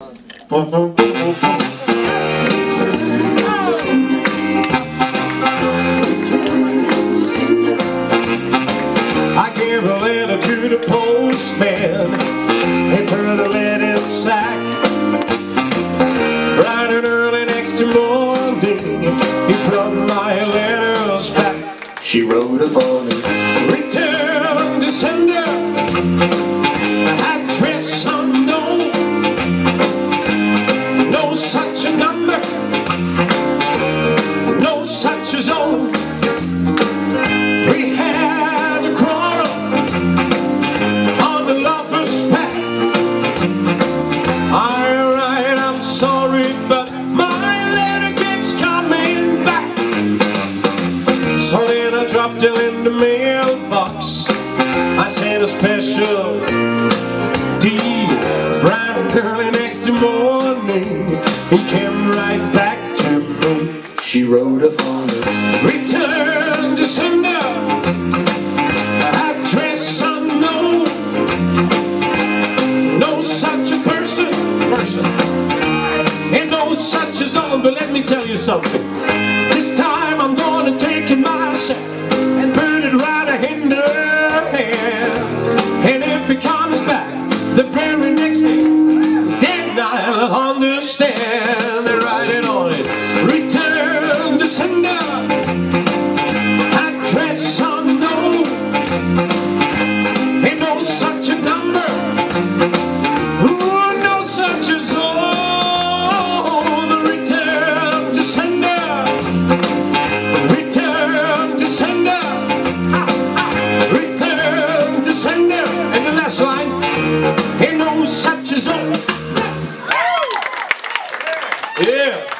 I gave a letter to the postman. He put a letter in the sack. Bright and early next morning, he brought my letters back. She wrote upon it, "Return to sender, address unknown. No such a number, no such a zone." We had a quarrel on the lover's pact. Alright, I'm sorry, but my letter keeps coming back. So then I dropped it in the mailbox. I sent a special deed. Bright and early next morning, he came right back to me. She wrote upon it, "Return to sender, address unknown. No such a person, and no such a zone." But let me tell you something. This time I'm gonna take it myself and put it right in her hand. And if it comes back the very next day, then I'll understand. They're writing on it, "Return to sender, address unknown. Ain't no such a number, ooh, no such a zone. Return to sender, return to sender, return to sender." And the last line, "Ain't no such a zone." Yeah.